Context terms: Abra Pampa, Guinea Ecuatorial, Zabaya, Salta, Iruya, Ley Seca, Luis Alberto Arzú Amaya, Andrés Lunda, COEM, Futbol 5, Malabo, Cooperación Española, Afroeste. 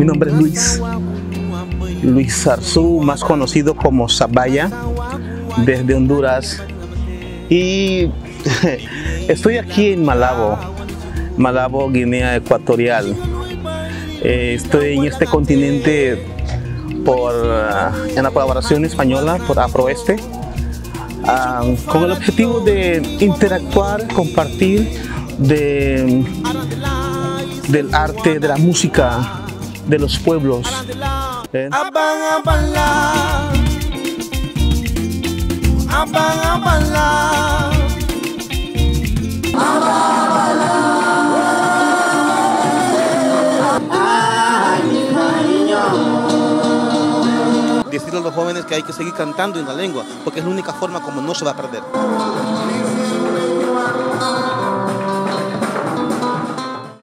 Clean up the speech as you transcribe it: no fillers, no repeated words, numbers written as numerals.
Mi nombre es Luis Arzú, más conocido como Zabaya, desde Honduras. Y estoy aquí en Malabo, Guinea Ecuatorial. Estoy en este continente en la colaboración española por Afroeste, con el objetivo de interactuar, compartir del arte, de la música, de los pueblos. Decirle a los jóvenes que hay que seguir cantando en la lengua, porque es la única forma como no se va a perder.